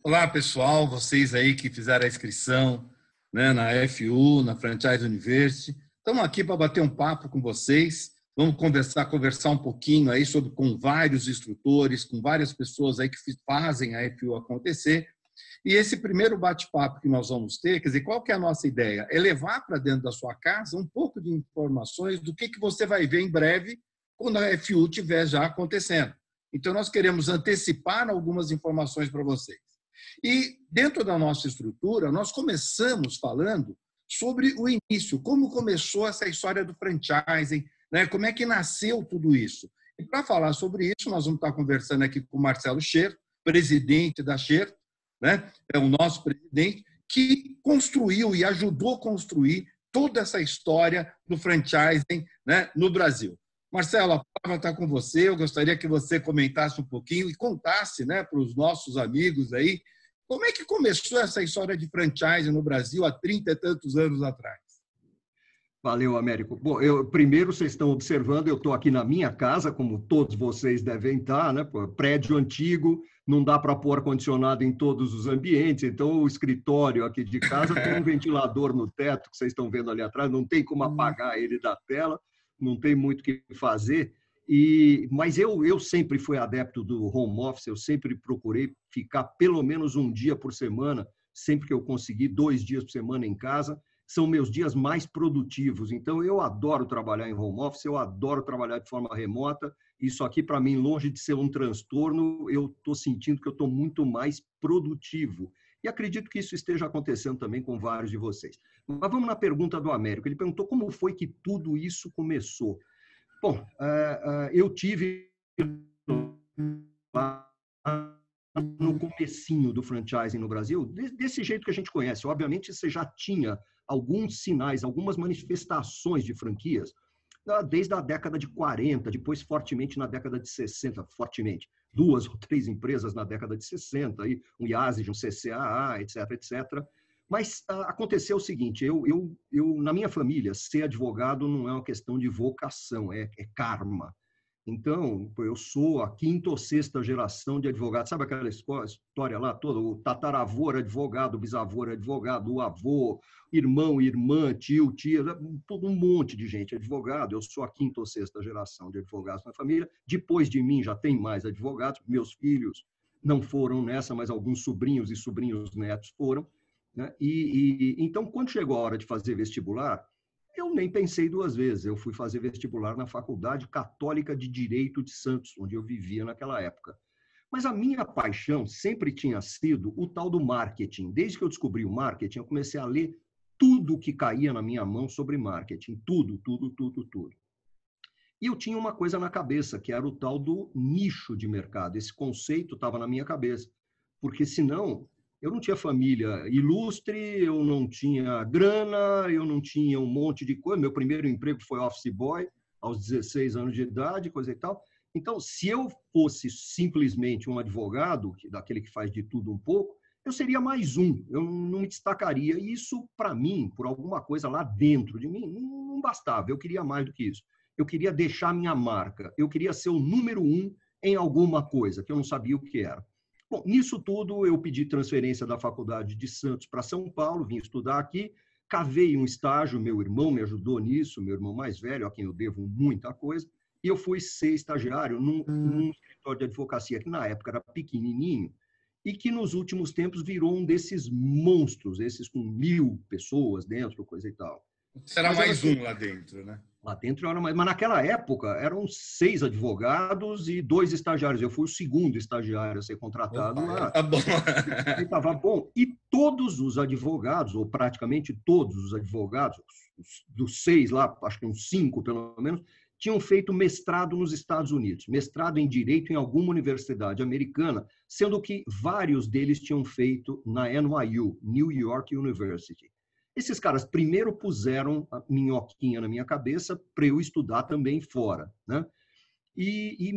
Olá, pessoal, vocês aí que fizeram a inscrição, né, na FU, na Franchise University. Estamos aqui para bater um papo com vocês. Vamos conversar um pouquinho aí sobre, com vários instrutores, com várias pessoas aí que fazem a FU acontecer. E esse primeiro bate-papo que nós vamos ter, quer dizer, qual que é a nossa ideia? É levar para dentro da sua casa um pouco de informações do que você vai ver em breve quando a FU estiver já acontecendo. Então, nós queremos antecipar algumas informações para vocês. E, dentro da nossa estrutura, nós começamos falando sobre o início, como começou essa história do franchising, né? Como é que nasceu tudo isso. E, para falar sobre isso, nós vamos estar conversando aqui com o Marcelo Cherto, presidente da Cherto, né? É o nosso presidente, que construiu e ajudou a construir toda essa história do franchising, né, no Brasil. Marcelo, a palavra está com você. Eu gostaria que você comentasse um pouquinho e contasse, né, para os nossos amigos aí, como é que começou essa história de franchise no Brasil há 30 e tantos anos atrás. Valeu, Américo. Bom, primeiro, vocês estão observando, eu estou aqui na minha casa, como todos vocês devem estar, né? Prédio antigo, não dá para pôr ar-condicionado em todos os ambientes, então o escritório aqui de casa tem um ventilador no teto, que vocês estão vendo ali atrás, não tem como apagar ele da tela. Não tem muito o que fazer, mas eu sempre fui adepto do home office, eu sempre procurei ficar pelo menos um dia por semana, sempre que eu consegui, 2 dias por semana em casa, são meus dias mais produtivos. Então, eu adoro trabalhar em home office, eu adoro trabalhar de forma remota, isso aqui, para mim, longe de ser um transtorno, eu estou sentindo que eu estou muito mais produtivo. E acredito que isso esteja acontecendo também com vários de vocês. Mas vamos na pergunta do Américo. Ele perguntou como foi que tudo isso começou. Bom, eu tive lá no comecinho do franchising no Brasil, desse jeito que a gente conhece. Obviamente, você já tinha alguns sinais, algumas manifestações de franquias, desde a década de 40, depois fortemente na década de 60, fortemente. 2 ou 3 empresas na década de 60, aí um IASG, um CCAA, etc, etc. Mas aconteceu o seguinte, na minha família, ser advogado não é uma questão de vocação, é karma. Então, eu sou a 5ª ou 6ª geração de advogado. Sabe aquela história lá toda? O tataravô era advogado, o bisavô era advogado, o avô, irmão, irmã, tio, tia, todo um monte de gente advogado. Eu sou a 5ª ou 6ª geração de advogados na família. Depois de mim já tem mais advogados. Meus filhos não foram nessa, mas alguns sobrinhos e sobrinhos netos foram, né? Então, quando chegou a hora de fazer vestibular, eu nem pensei 2 vezes, eu fui fazer vestibular na Faculdade Católica de Direito de Santos, onde eu vivia naquela época. Mas a minha paixão sempre tinha sido o tal do marketing. Desde que eu descobri o marketing, eu comecei a ler tudo que caía na minha mão sobre marketing. Tudo, tudo, tudo, tudo. E eu tinha uma coisa na cabeça, que era o tal do nicho de mercado. Esse conceito estava na minha cabeça, porque senão... Eu não tinha família ilustre, eu não tinha grana, eu não tinha um monte de coisa. Meu primeiro emprego foi office boy, aos 16 anos de idade, coisa e tal. Então, se eu fosse simplesmente um advogado, daquele que faz de tudo um pouco, eu seria mais um, eu não me destacaria. E isso, para mim, por alguma coisa lá dentro de mim, não bastava. Eu queria mais do que isso. Eu queria deixar minha marca, eu queria ser o número 1 em alguma coisa, que eu não sabia o que era. Bom, nisso tudo, eu pedi transferência da Faculdade de Santos para São Paulo, vim estudar aqui, cavei um estágio, meu irmão me ajudou nisso, meu irmão mais velho, a quem eu devo muita coisa, e eu fui ser estagiário num escritório de advocacia que na época era pequenininho e que nos últimos tempos virou um desses monstros, esses com 1000 pessoas dentro, coisa e tal. Será mais um lá dentro, né? Lá dentro era mais... Mas naquela época eram 6 advogados e 2 estagiários. Eu fui o 2º estagiário a ser contratado. Opa, lá. Tá bom. Estava bom. E todos os advogados, ou praticamente todos os advogados, dos 6 lá, acho que uns 5 pelo menos, tinham feito mestrado nos Estados Unidos. Mestrado em Direito em alguma universidade americana, sendo que vários deles tinham feito na NYU, New York University. Esses caras primeiro puseram a minhoquinha na minha cabeça para eu estudar também fora, né? E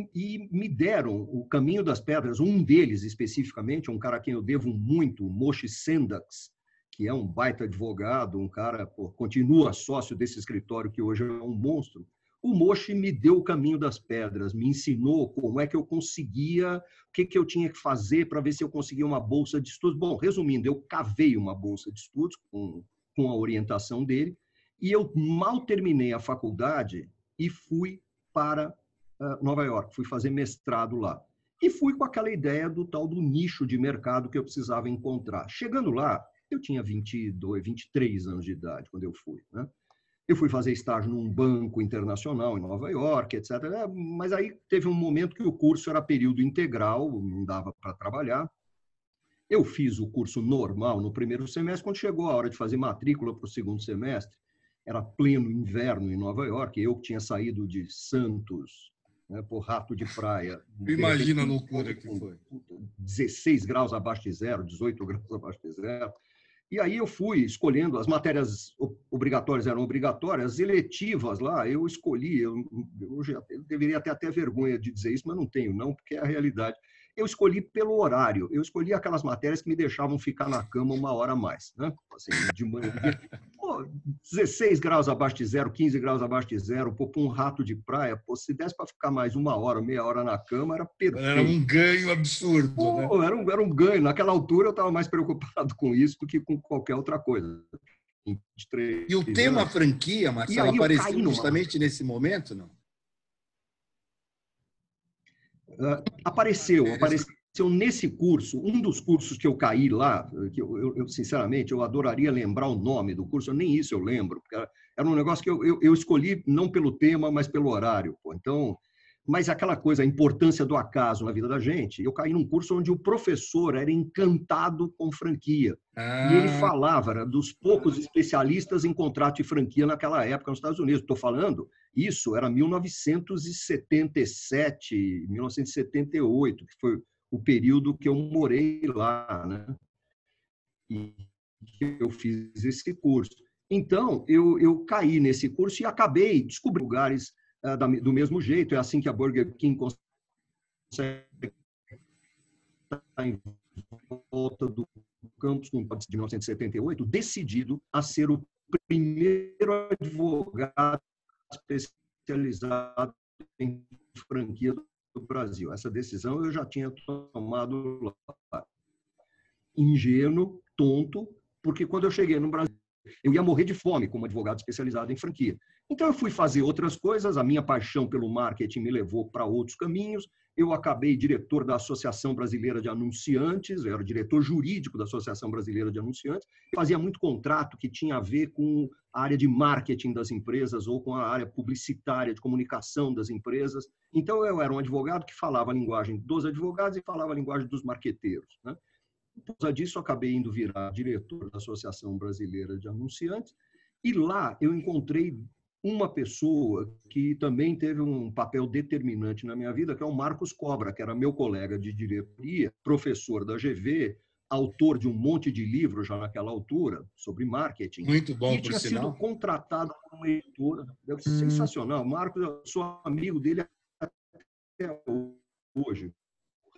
me deram o caminho das pedras. Um deles, especificamente, um cara a quem eu devo muito, o Moshi Sendax, que é um baita advogado, um cara, continua sócio desse escritório que hoje é um monstro. O Moshi me deu o caminho das pedras, me ensinou como é que eu conseguia, o que, que eu tinha que fazer para ver se eu conseguia uma bolsa de estudos. Bom, resumindo, eu cavei uma bolsa de estudos com a orientação dele e eu mal terminei a faculdade e fui para Nova York, fui fazer mestrado lá. E fui com aquela ideia do tal do nicho de mercado que eu precisava encontrar. Chegando lá, eu tinha 22, 23 anos de idade quando eu fui, né? Eu fui fazer estágio num banco internacional em Nova York, etc. Mas aí teve um momento que o curso era período integral, não dava para trabalhar. Eu fiz o curso normal no primeiro semestre. Quando chegou a hora de fazer matrícula para o segundo semestre, era pleno inverno em Nova York. Eu que tinha saído de Santos, né, por rato de praia. Imagina a loucura que foi. 16 graus abaixo de zero, 18 graus abaixo de zero. E aí eu fui escolhendo, as matérias obrigatórias eram obrigatórias, as eletivas lá, eu escolhi, eu deveria ter até vergonha de dizer isso, mas não tenho não, porque é a realidade. Eu escolhi pelo horário, eu escolhi aquelas matérias que me deixavam ficar na cama uma hora a mais, né? Assim, de manhã, 16 graus abaixo de zero, 15 graus abaixo de zero, pô, um rato de praia, pô, se desse para ficar mais uma hora, meia hora na cama, era perfeito. Era um ganho absurdo, pô, né? Era um ganho. Naquela altura eu estava mais preocupado com isso do que com qualquer outra coisa. 23, e o tema franquia, Marcelo, apareceu justamente nesse momento, não? Apareceu nesse curso, um dos cursos que eu caí lá, que eu sinceramente, eu adoraria lembrar o nome do curso, nem isso eu lembro, porque era um negócio que eu escolhi não pelo tema, mas pelo horário. Pô. Então, mas aquela coisa, a importância do acaso na vida da gente, eu caí num curso onde o professor era encantado com franquia. E ele falava, era dos poucos especialistas em contrato de franquia naquela época nos Estados Unidos. Estou falando, isso era 1977, 1978, que foi o período que eu morei lá, né? E eu fiz esse curso. Então, eu caí nesse curso e acabei descobrindo lugares do mesmo jeito. É assim que a Burger King consegue estar em volta do campus de 1978, decidido a ser o primeiro advogado especializado em franquia do Brasil. Essa decisão eu já tinha tomado lá. Ingênuo, tonto, porque quando eu cheguei no Brasil, eu ia morrer de fome como advogado especializado em franquia. Então, eu fui fazer outras coisas, a minha paixão pelo marketing me levou para outros caminhos. Eu acabei diretor da Associação Brasileira de Anunciantes, eu era diretor jurídico da Associação Brasileira de Anunciantes, fazia muito contrato que tinha a ver com a área de marketing das empresas ou com a área publicitária de comunicação das empresas. Então, eu era um advogado que falava a linguagem dos advogados e falava a linguagem dos marqueteiros, né? Por causa disso, acabei indo virar diretor da Associação Brasileira de Anunciantes e lá eu encontrei uma pessoa que também teve um papel determinante na minha vida, que é o Marcos Cobra, que era meu colega de diretoria, professor da GV, autor de um monte de livros já naquela altura, sobre marketing. Muito bom, por sinal. E tinha sido contratado como editor. Sensacional. Marcos, eu sou amigo dele até hoje.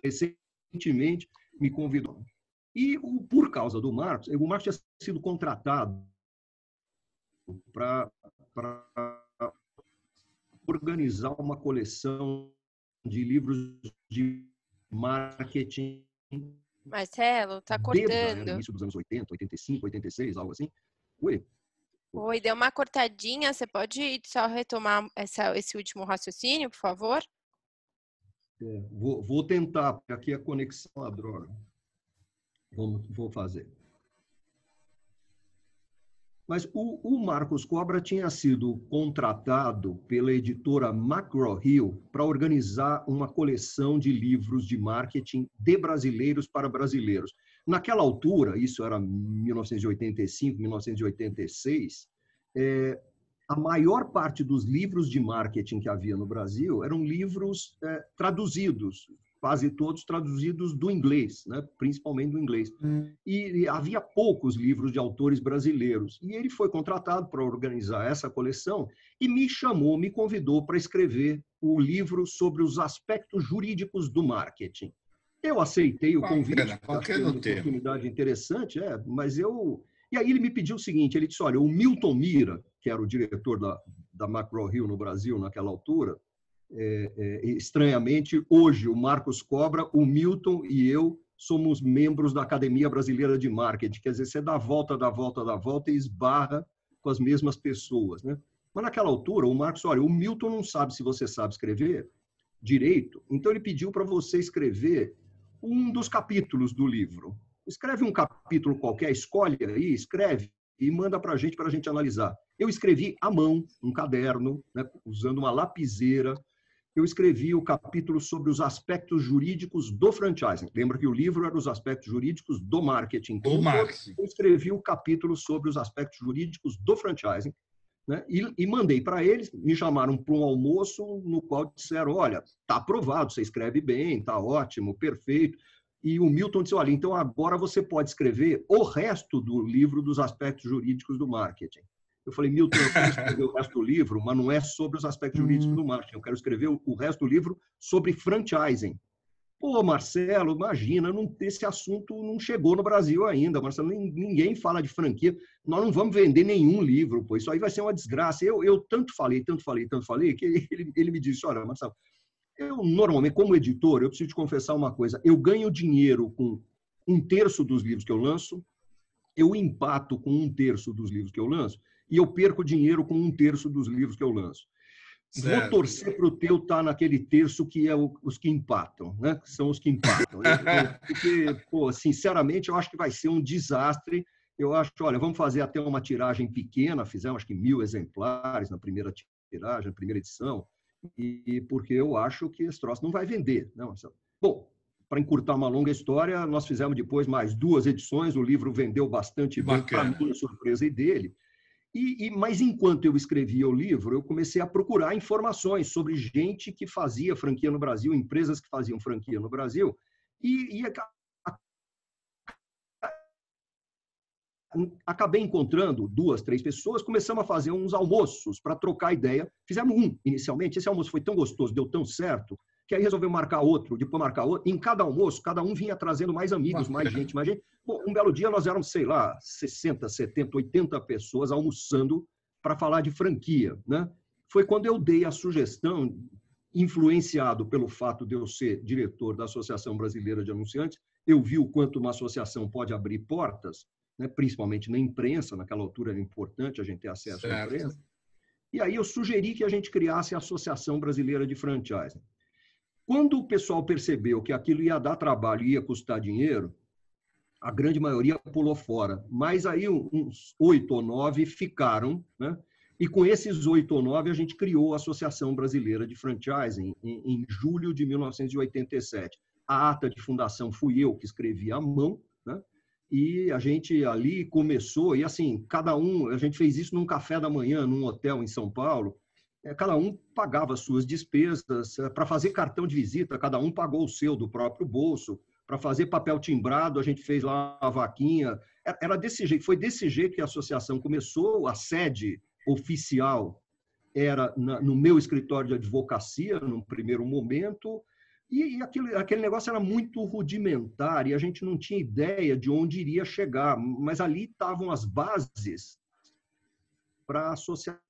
Recentemente me convidou. E por causa do Marcos, o Marcos tinha sido contratado para organizar uma coleção de livros de marketing. Marcelo, tá cortando. No início dos anos 80, 85, 86, algo assim. Oi, deu uma cortadinha. Você pode só retomar esse último raciocínio, por favor? Vou tentar, porque aqui a conexão é uma droga. Vou fazer. Mas o Marcos Cobra tinha sido contratado pela editora McGraw-Hill para organizar uma coleção de livros de marketing de brasileiros para brasileiros. Naquela altura, isso era 1985, 1986, a maior parte dos livros de marketing que havia no Brasil eram livros traduzidos, quase todos traduzidos do inglês, né? Principalmente do inglês. E havia poucos livros de autores brasileiros. E ele foi contratado para organizar essa coleção e me chamou, me convidou para escrever o livro sobre os aspectos jurídicos do marketing. Eu aceitei o convite, achei uma oportunidade interessante, mas eu... E aí ele me pediu o seguinte, ele disse, olha, o Milton Mira, que era o diretor da da McGraw-Hill no Brasil naquela altura, estranhamente, hoje o Marcos Cobra, o Milton e eu somos membros da Academia Brasileira de Marketing. Quer dizer, você dá volta, dá volta, dá volta e esbarra com as mesmas pessoas, né? Mas naquela altura, o Marcos, olha, o Milton não sabe se você sabe escrever direito, então ele pediu para você escrever um dos capítulos do livro. Escreve um capítulo qualquer, escolhe aí, escreve e manda para a gente analisar. Eu escrevi à mão, um caderno, né, usando uma lapiseira. Eu escrevi o capítulo sobre os aspectos jurídicos do franchising. Lembra que o livro era os aspectos jurídicos do marketing. Do marketing. Eu escrevi o capítulo sobre os aspectos jurídicos do franchising, né, e mandei para eles. Me chamaram para um almoço no qual disseram, olha, está aprovado, você escreve bem, está ótimo, perfeito. E o Milton disse, olha, então agora você pode escrever o resto do livro dos aspectos jurídicos do marketing. Eu falei, Milton, eu quero escrever o resto do livro, mas não é sobre os aspectos jurídicos do marketing. Eu quero escrever o resto do livro sobre franchising. Pô, Marcelo, imagina, esse assunto não chegou no Brasil ainda, Marcelo. Ninguém fala de franquia. Nós não vamos vender nenhum livro, pô. Isso aí vai ser uma desgraça. Eu tanto falei, que ele me disse, olha, Marcelo, eu normalmente, como editor, eu preciso te confessar uma coisa. Eu ganho dinheiro com 1/3 dos livros que eu lanço, eu empato com 1/3 dos livros que eu lanço, e eu perco dinheiro com 1/3 dos livros que eu lanço. Certo. Vou torcer para o teu estar naquele terço que é os que empatam, né? São os que empatam. Porque, pô, sinceramente, eu acho que vai ser um desastre. Eu acho, olha, vamos fazer até uma tiragem pequena, fizemos acho que 1000 exemplares na primeira tiragem, na primeira edição, e porque eu acho que esse troço não vai vender, né, Marcelo? Bom, para encurtar uma longa história, nós fizemos depois mais 2 edições, o livro vendeu bastante bem, para minha surpresa e dele. Mas enquanto eu escrevia o livro, eu comecei a procurar informações sobre gente que fazia franquia no Brasil, empresas que faziam franquia no Brasil, acabei encontrando 2, 3 pessoas, começamos a fazer uns almoços para trocar ideia. Fizemos um inicialmente, esse almoço foi tão gostoso, deu tão certo, que aí resolveu marcar outro, depois marcar outro. Em cada almoço, cada um vinha trazendo mais amigos, mais gente. Bom, um belo dia nós éramos, sei lá, 60, 70, 80 pessoas almoçando para falar de franquia, né? Foi quando eu dei a sugestão, influenciado pelo fato de eu ser diretor da Associação Brasileira de Anunciantes, eu vi o quanto uma associação pode abrir portas, né? Principalmente na imprensa, naquela altura era importante a gente ter acesso à imprensa. E aí eu sugeri que a gente criasse a Associação Brasileira de Franchising. Quando o pessoal percebeu que aquilo ia dar trabalho, ia custar dinheiro, a grande maioria pulou fora. Mas aí uns 8 ou 9 ficaram, né? E com esses 8 ou 9 a gente criou a Associação Brasileira de Franchising em julho de 1987. A ata de fundação fui eu que escrevi à mão, né? E a gente ali começou, e assim, cada um, a gente fez isso num café da manhã, num hotel em São Paulo. Cada um pagava suas despesas, para fazer cartão de visita, cada um pagou o seu do próprio bolso, para fazer papel timbrado, a gente fez lá a vaquinha. Era desse jeito, foi desse jeito que a associação começou. A sede oficial era no meu escritório de advocacia, num primeiro momento, e aquele negócio era muito rudimentar, e a gente não tinha ideia de onde iria chegar, mas ali estavam as bases para a Associação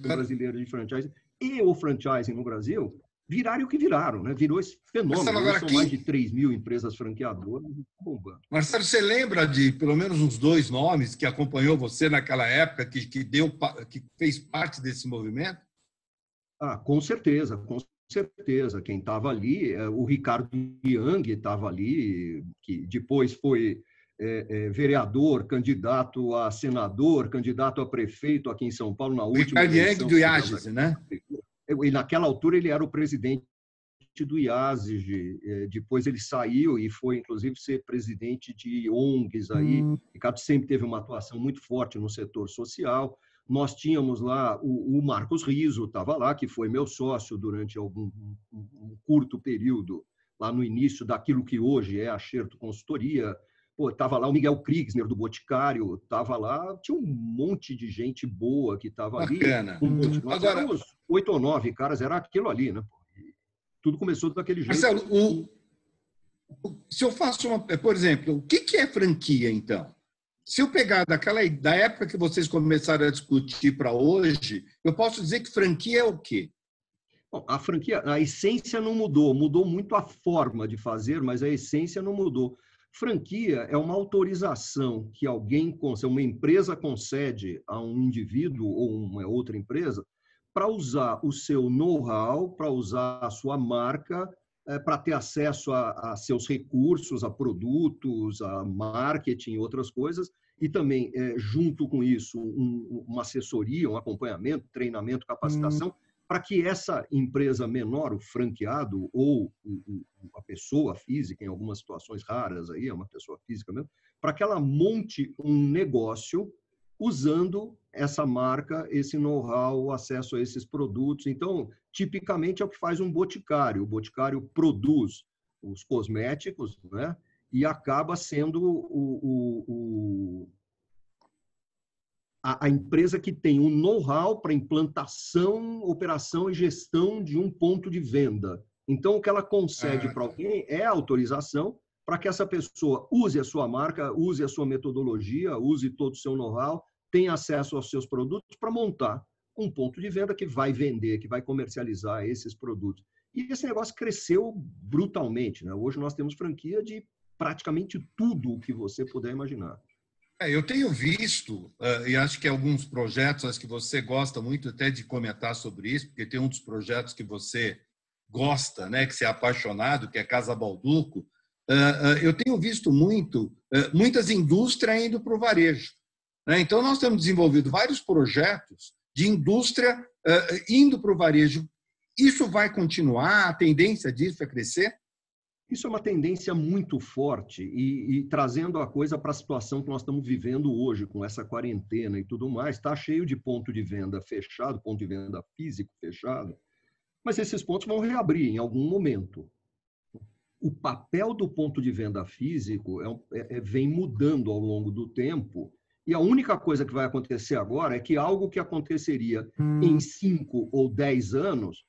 Brasileira de Franchising e o franchising no Brasil viraram o que viraram, né? Virou esse fenômeno. Marcelo, agora são mais de 3.000 empresas franqueadoras bombando. Marcelo, você lembra de pelo menos uns 2 nomes que acompanhou você naquela época, que fez parte desse movimento? Ah, com certeza, com certeza. Quem estava ali, o Ricardo Yang estava ali, que depois foi... vereador, candidato a senador, candidato a prefeito aqui em São Paulo na última eleição. Do IASG, né? E naquela altura ele era o presidente do IASG. Depois ele saiu e foi, inclusive, ser presidente de ONGs aí. Ricardo sempre teve uma atuação muito forte no setor social. Nós tínhamos lá o Marcos Rizzo, estava lá, que foi meu sócio durante um curto período, lá no início daquilo que hoje é a Cherto Consultoria. Pô, tava lá o Miguel Kriegsner do Boticário, tava lá, tinha um monte de gente boa que tava ali. Bacana. Agora, eram uns 8 ou 9 caras, era aquilo ali, né? Tudo começou daquele jeito. Marcelo, se eu faço uma... Por exemplo, o que é franquia, então? Se eu pegar da época que vocês começaram a discutir para hoje, eu posso dizer que franquia é o quê? Bom, a franquia, a essência não mudou. Mudou muito a forma de fazer, mas a essência não mudou. Franquia é uma autorização que alguém, uma empresa concede a um indivíduo ou uma outra empresa para usar o seu know-how, para usar a sua marca, para ter acesso a seus recursos, a produtos, a marketing e outras coisas. E também, junto com isso, uma assessoria, um acompanhamento, treinamento, capacitação, para que essa empresa menor, o franqueado ou a pessoa física, em algumas situações raras, aí é uma pessoa física mesmo, para que ela monte um negócio usando essa marca, esse know-how, o acesso a esses produtos. Então, tipicamente é o que faz um boticário. O boticário produz os cosméticos, né? E acaba sendo a empresa que tem um know-how para implantação, operação e gestão de um ponto de venda. Então, o que ela concede para alguém é autorização para que essa pessoa use a sua marca, use a sua metodologia, use todo o seu know-how, tenha acesso aos seus produtos para montar um ponto de venda que vai vender, que vai comercializar esses produtos. E esse negócio cresceu brutalmente, né? Hoje nós temos franquia de praticamente tudo o que você puder imaginar. Eu tenho visto, e acho que alguns projetos, acho que você gosta muito até de comentar sobre isso, porque tem um dos projetos que você gosta, né, que você é apaixonado, que é Casa Balduco. Eu tenho visto muitas indústrias indo para o varejo. Né? Então, nós temos desenvolvido vários projetos de indústria indo para o varejo. Isso vai continuar? A tendência disso é crescer? Isso é uma tendência muito forte e trazendo a coisa para a situação que nós estamos vivendo hoje, com essa quarentena e tudo mais, está cheio de ponto de venda fechado, ponto de venda físico fechado, mas esses pontos vão reabrir em algum momento. O papel do ponto de venda físico vem mudando ao longo do tempo e a única coisa que vai acontecer agora é que algo que aconteceria em 5 ou 10 anos,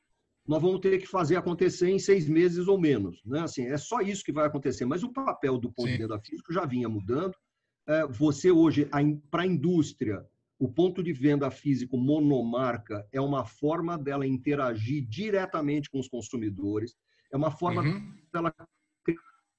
nós vamos ter que fazer acontecer em 6 meses ou menos, né? Assim, é só isso que vai acontecer. Mas o papel do ponto de venda físico já vinha mudando. Você hoje, para a indústria, o ponto de venda físico monomarca é uma forma dela interagir diretamente com os consumidores, é uma forma dela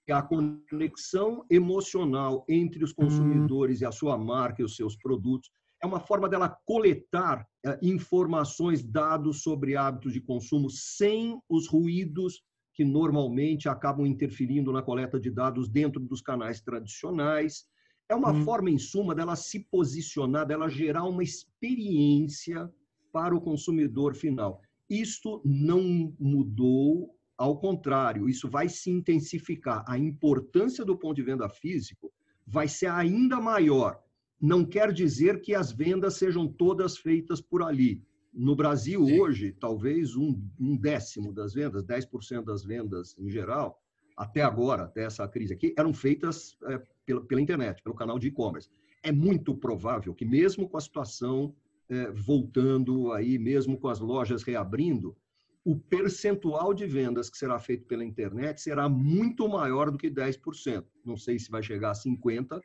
criar conexão emocional entre os consumidores e a sua marca e os seus produtos. É uma forma dela coletar informações, dados sobre hábitos de consumo sem os ruídos que normalmente acabam interferindo na coleta de dados dentro dos canais tradicionais. É uma forma, em suma, dela se posicionar, dela gerar uma experiência para o consumidor final. Isto não mudou, ao contrário, isso vai se intensificar. A importância do ponto de venda físico vai ser ainda maior. Não quer dizer que as vendas sejam todas feitas por ali. No Brasil, hoje, talvez um décimo das vendas, 10% das vendas em geral, até agora, até essa crise aqui, eram feitas pela internet, pelo canal de e-commerce. É muito provável que mesmo com a situação voltando aí, mesmo com as lojas reabrindo, o percentual de vendas que será feito pela internet será muito maior do que 10%. Não sei se vai chegar a 50%,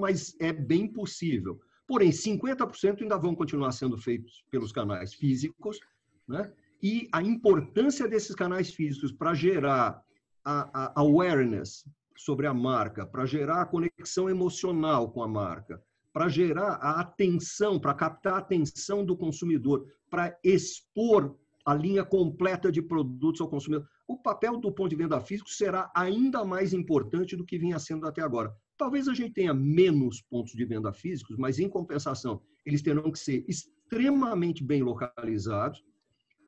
mas é bem possível. Porém, 50% ainda vão continuar sendo feitos pelos canais físicos, né? E a importância desses canais físicos para gerar a awareness sobre a marca, para gerar a conexão emocional com a marca, para gerar a atenção, para captar a atenção do consumidor, para expor a linha completa de produtos ao consumidor. O papel do ponto de venda físico será ainda mais importante do que vinha sendo até agora. Talvez a gente tenha menos pontos de venda físicos, mas, em compensação, eles terão que ser extremamente bem localizados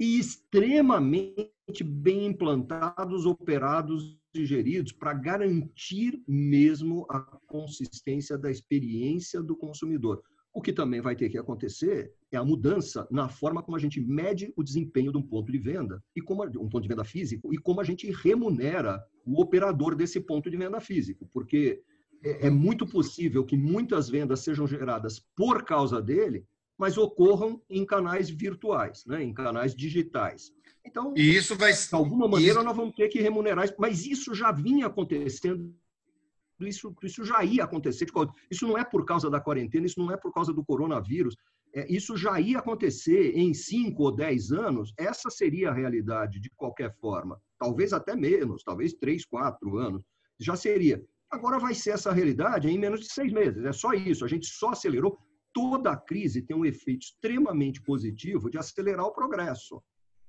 e extremamente bem implantados, operados e geridos para garantir mesmo a consistência da experiência do consumidor. O que também vai ter que acontecer é a mudança na forma como a gente mede o desempenho de um ponto de venda, e como um ponto de venda físico, e como a gente remunera o operador desse ponto de venda físico, porque é muito possível que muitas vendas sejam geradas por causa dele, mas ocorram em canais virtuais, né? Em canais digitais. Então, e isso vai... de alguma maneira, nós vamos ter que remunerar isso. Mas isso já vinha acontecendo isso já ia acontecer. Isso não é por causa da quarentena, isso não é por causa do coronavírus. Isso já ia acontecer em 5 ou 10 anos, essa seria a realidade de qualquer forma. Talvez até menos, talvez 3, 4 anos, já seria. Agora vai ser essa realidade em menos de 6 meses, é só isso, a gente só acelerou. Toda a crise tem um efeito extremamente positivo de acelerar o progresso.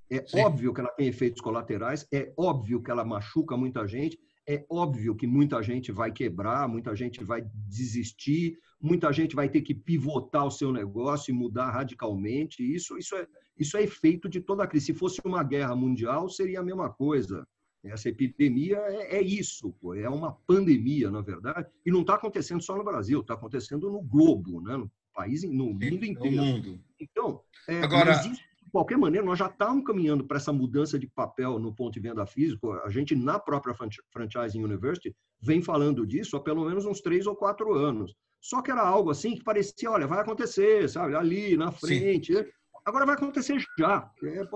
É Sim. óbvio que ela tem efeitos colaterais, é óbvio que ela machuca muita gente, é óbvio que muita gente vai quebrar, muita gente vai desistir, muita gente vai ter que pivotar o seu negócio e mudar radicalmente. Isso é efeito de toda a crise. Se fosse uma guerra mundial, seria a mesma coisa. Essa epidemia é isso, pô. É uma pandemia, na verdade. E não está acontecendo só no Brasil, está acontecendo no globo, né? No país, no mundo inteiro. No mundo. Então, agora... De qualquer maneira, nós já estamos caminhando para essa mudança de papel no ponto de venda físico. A gente, na própria Franchising University, vem falando disso há pelo menos uns 3 ou 4 anos. Só que era algo assim que parecia, olha, vai acontecer, sabe? Ali, na frente. Sim. Agora vai acontecer já.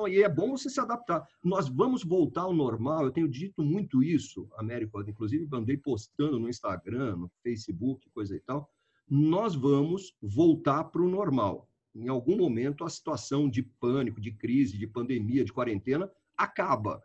E é bom você se adaptar. Nós vamos voltar ao normal. Eu tenho dito muito isso, Américo. Inclusive, andei postando no Instagram, no Facebook, coisa e tal. Nós vamos voltar para o normal. Em algum momento, a situação de pânico, de crise, de pandemia, de quarentena, acaba.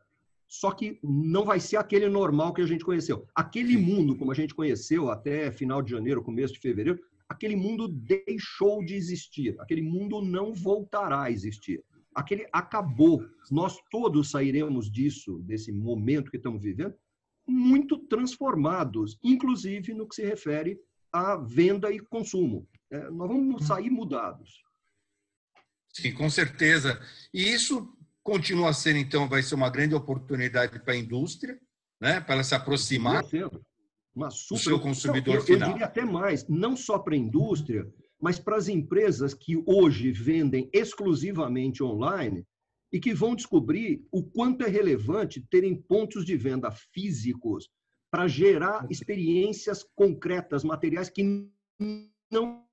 Só que não vai ser aquele normal que a gente conheceu. Aquele mundo, como a gente conheceu até final de janeiro, começo de fevereiro, aquele mundo deixou de existir. Aquele mundo não voltará a existir. Aquele acabou. Nós todos sairemos disso, desse momento que estamos vivendo, muito transformados, inclusive no que se refere à venda e consumo. Nós vamos sair mudados. Sim, com certeza. E isso continua sendo, então, vai ser uma grande oportunidade para a indústria, né? Para ela se aproximar do seu consumidor final. Eu diria até mais, não só para a indústria, mas para as empresas que hoje vendem exclusivamente online e que vão descobrir o quanto é relevante terem pontos de venda físicos para gerar experiências concretas, materiais que não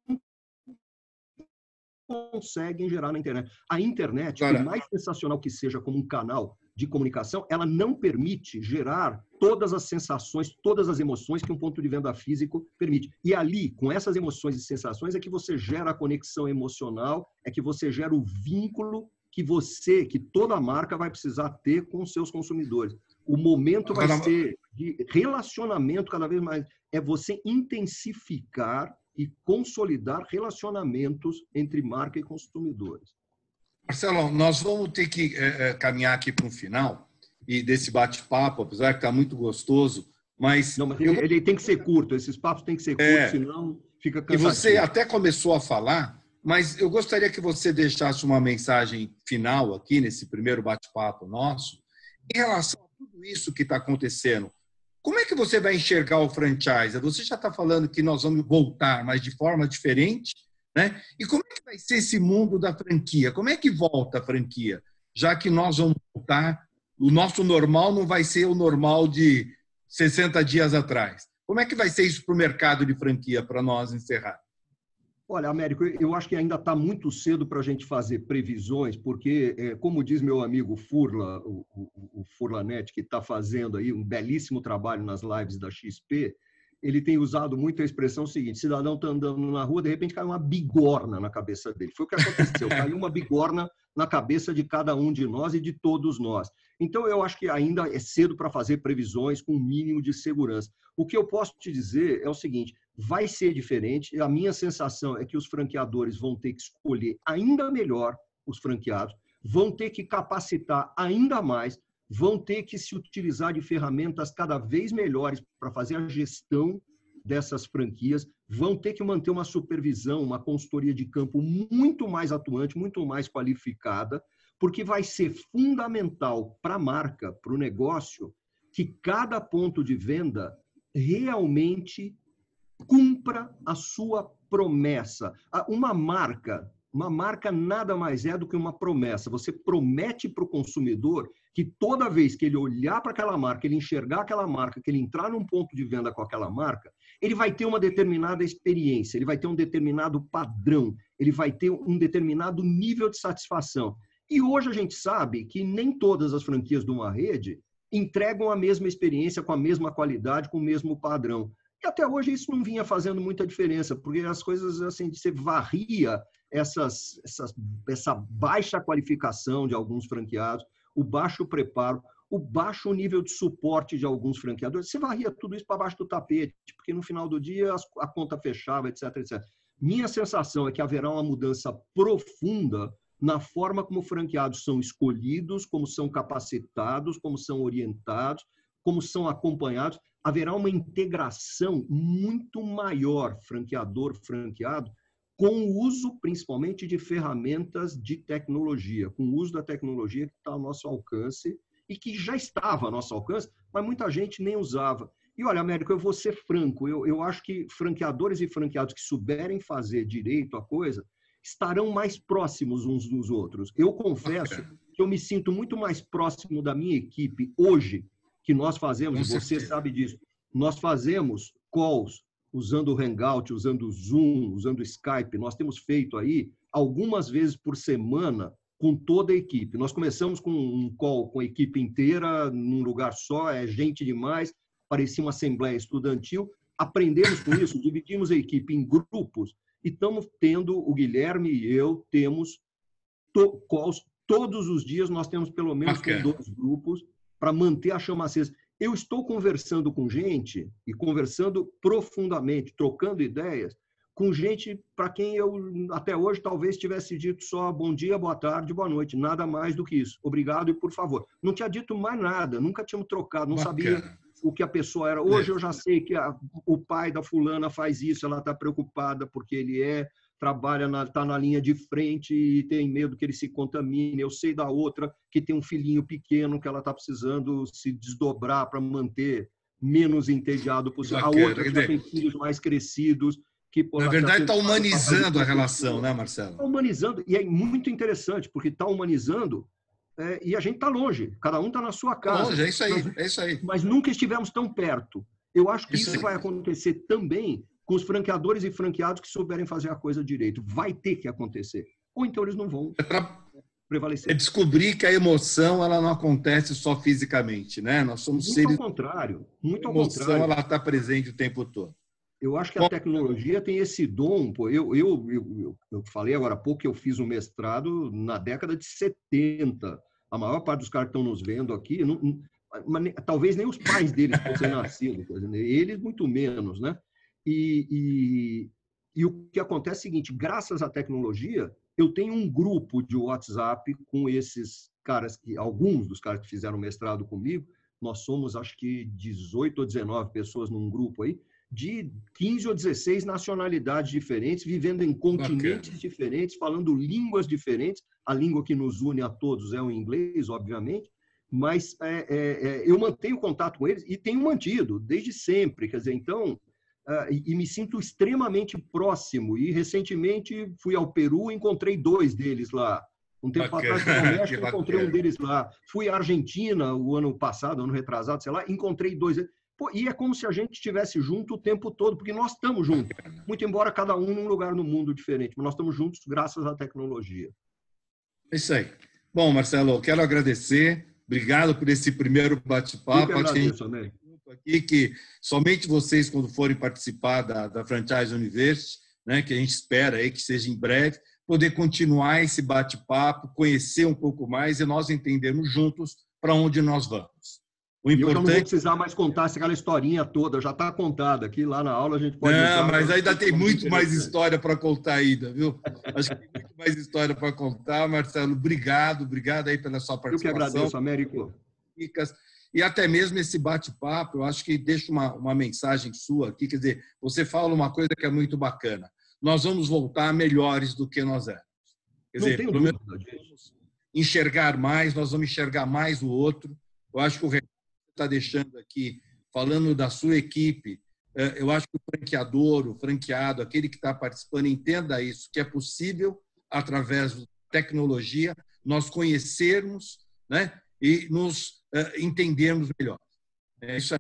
conseguem gerar na internet. A internet, por mais sensacional que seja como um canal de comunicação, ela não permite gerar todas as sensações, todas as emoções que um ponto de venda físico permite. E ali, com essas emoções e sensações, é que você gera a conexão emocional, é que você gera o vínculo que toda marca vai precisar ter com os seus consumidores. O momento vai ser de relacionamento cada vez mais. É você intensificar e consolidar relacionamentos entre marca e consumidores. Marcelo, nós vamos ter que caminhar aqui para um final e desse bate-papo, apesar que está muito gostoso, mas... Não, mas ele tem que ser curto, esses papos têm que ser curtos, senão fica cansativo. E você até começou a falar, mas eu gostaria que você deixasse uma mensagem final aqui, nesse primeiro bate-papo nosso, em relação a tudo isso que está acontecendo. Como é que você vai enxergar o franchise? Você já está falando que nós vamos voltar, mas de forma diferente, né? E como é que vai ser esse mundo da franquia? Como é que volta a franquia? Já que nós vamos voltar, o nosso normal não vai ser o normal de 60 dias atrás. Como é que vai ser isso para o mercado de franquia, para nós encerrar? Olha, Américo, eu acho que ainda está muito cedo para a gente fazer previsões, porque, como diz meu amigo Furla, o Furlanete, que está fazendo aí um belíssimo trabalho nas lives da XP, ele tem usado muito a expressão seguinte: cidadão está andando na rua, de repente cai uma bigorna na cabeça dele. Foi o que aconteceu, caiu uma bigorna na cabeça de cada um de nós e de todos nós. Então, eu acho que ainda é cedo para fazer previsões com o mínimo de segurança. O que eu posso te dizer é o seguinte: vai ser diferente. A minha sensação é que os franqueadores vão ter que escolher ainda melhor os franqueados, vão ter que capacitar ainda mais, vão ter que se utilizar de ferramentas cada vez melhores para fazer a gestão dessas franquias, vão ter que manter uma supervisão, uma consultoria de campo muito mais atuante, muito mais qualificada, porque vai ser fundamental para a marca, para o negócio, que cada ponto de venda realmente cumpra a sua promessa. Uma marca nada mais é do que uma promessa. Você promete para o consumidor que toda vez que ele olhar para aquela marca, ele enxergar aquela marca, que ele entrar num ponto de venda com aquela marca, ele vai ter uma determinada experiência, ele vai ter um determinado padrão, ele vai ter um determinado nível de satisfação. E hoje a gente sabe que nem todas as franquias de uma rede entregam a mesma experiência, com a mesma qualidade, com o mesmo padrão. E até hoje isso não vinha fazendo muita diferença, porque as coisas, assim, você varria essa baixa qualificação de alguns franqueados, o baixo preparo, o baixo nível de suporte de alguns franqueadores, você varria tudo isso para baixo do tapete, porque no final do dia a conta fechava, etc, etc. Minha sensação é que haverá uma mudança profunda na forma como franqueados são escolhidos, como são capacitados, como são orientados, como são acompanhados. Haverá uma integração muito maior, franqueador-franqueado, com o uso, principalmente, de ferramentas de tecnologia, com o uso da tecnologia que está ao nosso alcance e que já estava ao nosso alcance, mas muita gente nem usava. E olha, Américo, eu vou ser franco, eu acho que franqueadores e franqueados que souberem fazer direito a coisa estarão mais próximos uns dos outros. Eu confesso que eu me sinto muito mais próximo da minha equipe hoje, que nós fazemos, você sabe disso, nós fazemos calls usando o Hangout, usando o Zoom, usando o Skype, nós temos feito aí algumas vezes por semana com toda a equipe. Nós começamos com um call com a equipe inteira, num lugar só, é gente demais, parecia uma assembleia estudantil, aprendemos com isso, dividimos a equipe em grupos e estamos tendo, o Guilherme e eu, temos calls todos os dias, nós temos pelo menos com 2 grupos, para manter a chama acesa. Eu estou conversando com gente, e conversando profundamente, trocando ideias, com gente para quem eu, até hoje, talvez tivesse dito só bom dia, boa tarde, boa noite, nada mais do que isso. Obrigado e por favor. Não tinha dito mais nada, nunca tínhamos trocado, não sabia o que a pessoa era. Hoje eu já sei que o pai da fulana faz isso, ela está preocupada porque ele trabalha, está na linha de frente e tem medo que ele se contamine. Eu sei da outra que tem um filhinho pequeno que ela está precisando se desdobrar para manter menos entediado possível. A outra que já tem filhos mais crescidos. Que, na verdade, está humanizando a relação, né, Marcelo? Está humanizando, e é muito interessante, porque está humanizando e a gente está longe. Cada um está na sua casa. Longe, é isso aí, é isso aí. Mas nunca estivemos tão perto. Eu acho que isso vai acontecer também com os franqueadores e franqueados que souberem fazer a coisa direito. Vai ter que acontecer. Ou então eles não vão prevalecer. É descobrir que a emoção ela não acontece só fisicamente, né? Nós somos muito seres... Muito ao contrário. Muito ao contrário. A emoção ela está presente o tempo todo. Eu acho que a tecnologia tem esse dom. Pô, eu falei agora há pouco que eu fiz um mestrado na década de 70. A maior parte dos caras que estão nos vendo aqui, talvez nem os pais deles fossem nascidos, eles muito menos, né? E o que acontece é o seguinte, graças à tecnologia, eu tenho um grupo de WhatsApp com esses caras, alguns dos caras que fizeram mestrado comigo, nós somos acho que 18 ou 19 pessoas num grupo aí, de 15 ou 16 nacionalidades diferentes, vivendo em continentes diferentes, falando línguas diferentes, a língua que nos une a todos é o inglês, obviamente, mas eu mantenho contato com eles e tenho mantido desde sempre, quer dizer, então... e me sinto extremamente próximo. E recentemente fui ao Peru e encontrei 2 deles lá. Um tempo atrás, no México, encontrei um deles lá. Fui à Argentina o ano passado, ano retrasado, sei lá, encontrei 2. Pô, e é como se a gente estivesse junto o tempo todo, porque nós estamos juntos. Muito embora cada um num lugar no mundo diferente, mas nós estamos juntos graças à tecnologia. É isso aí. Bom, Marcelo, quero agradecer. Obrigado por esse primeiro bate-papo. Agradeço, Américo. Aqui que somente vocês, quando forem participar da Franchise University, né, que a gente espera aí que seja em breve, poder continuar esse bate-papo, conhecer um pouco mais e nós entendermos juntos para onde nós vamos. O importante... Eu não vou precisar mais contar aquela historinha toda, já está contada aqui, lá na aula a gente pode... Não, mas ainda tem muito mais história para contar ainda, viu? Acho que tem muito mais história para contar, Marcelo, obrigado aí pela sua participação. Eu que agradeço, Américo. E até mesmo esse bate-papo, eu acho que deixa uma mensagem sua aqui, quer dizer, você fala uma coisa que é muito bacana. Nós vamos voltar melhores do que nós éramos. Quer dizer, pelo menos vamos enxergar mais, nós vamos enxergar mais o outro. Eu acho que o recado que está deixando aqui, falando da sua equipe, eu acho que o franqueador, o franqueado, aquele que está participando, entenda isso, que é possível, através da tecnologia, nós conhecermos, né, e nos... entendermos melhor.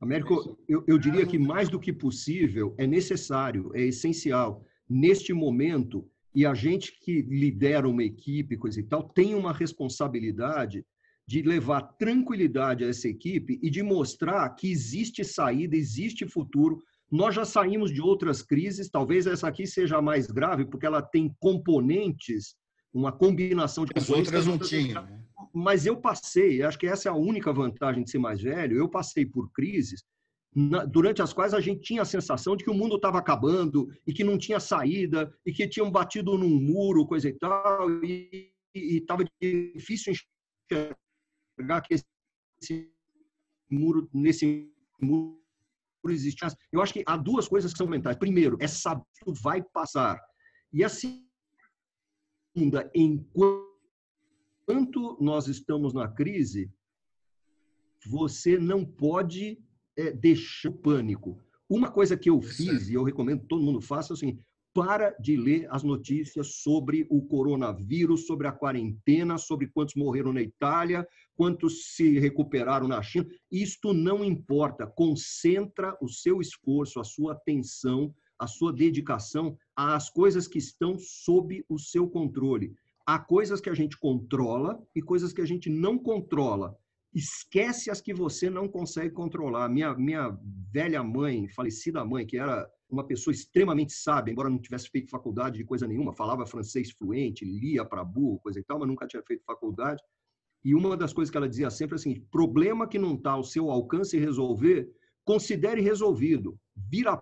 Américo, eu diria que mais do que possível é necessário, é essencial. Neste momento, e a gente que lidera uma equipe, coisa e tal, tem uma responsabilidade de levar tranquilidade a essa equipe e de mostrar que existe saída, existe futuro. Nós já saímos de outras crises, talvez essa aqui seja a mais grave, porque ela tem componentes, uma combinação de... As outras não tinham. Mas eu passei, acho que essa é a única vantagem de ser mais velho, eu passei por crises durante as quais a gente tinha a sensação de que o mundo estava acabando e que não tinha saída e que tinham batido num muro, coisa e tal, e estava difícil enxergar que nesse muro existia. Eu acho que há duas coisas que são mentais. Primeiro, é saber que tudo vai passar. E a segunda, enquanto nós estamos na crise, você não pode deixar o pânico. Uma coisa que eu fiz, e eu recomendo que todo mundo faça, é o seguinte: para de ler as notícias sobre o coronavírus, sobre a quarentena, sobre quantos morreram na Itália, quantos se recuperaram na China. Isto não importa. Concentra o seu esforço, a sua atenção, a sua dedicação às coisas que estão sob o seu controle. Há coisas que a gente controla e coisas que a gente não controla. Esquece as que você não consegue controlar. Minha velha mãe, falecida mãe, que era uma pessoa extremamente sábia, embora não tivesse feito faculdade de coisa nenhuma, falava francês fluente, lia para burro, coisa e tal, mas nunca tinha feito faculdade. E uma das coisas que ela dizia sempre é assim: problema que não está ao seu alcance resolver, considere resolvido. Vira a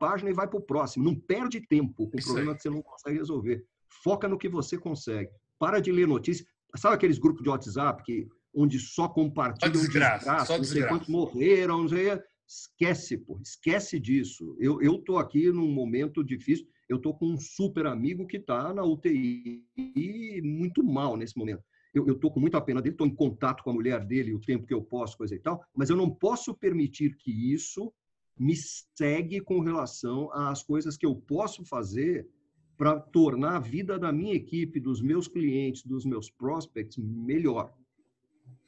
página e vai para o próximo. Não perde tempo com o problema que você não consegue resolver. Foca no que você consegue. Para de ler notícias. Sabe aqueles grupos de WhatsApp onde só compartilham desgraça, não sei quantos morreram, não sei... Esquece, pô, esquece disso. Eu tô aqui num momento difícil. Eu tô com um super amigo que tá na UTI e muito mal nesse momento. Eu tô com muita pena dele, tô em contato com a mulher dele o tempo que eu posso, coisa e tal, mas eu não posso permitir que isso me segue com relação às coisas que eu posso fazer para tornar a vida da minha equipe, dos meus clientes, dos meus prospects melhor.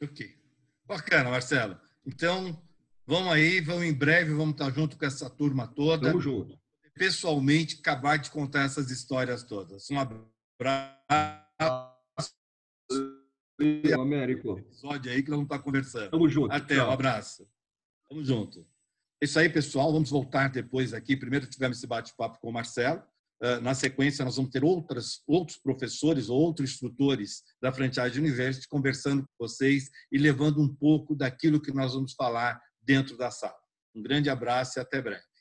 Ok. Bacana, Marcelo. Então... vamos aí, vamos em breve, vamos estar junto com essa turma toda. Vamos junto. Pessoalmente, acabar de contar essas histórias todas. Um abraço. Américo. Episódio aí que nós vamos estar conversando. Vamos junto. Até, tchau. Um abraço. Vamos junto. É isso aí, pessoal. Vamos voltar depois aqui. Primeiro tivemos esse bate-papo com o Marcelo. Na sequência, nós vamos ter outros professores, outros instrutores da Franchise University conversando com vocês e levando um pouco daquilo que nós vamos falar dentro da sala. Um grande abraço e até breve.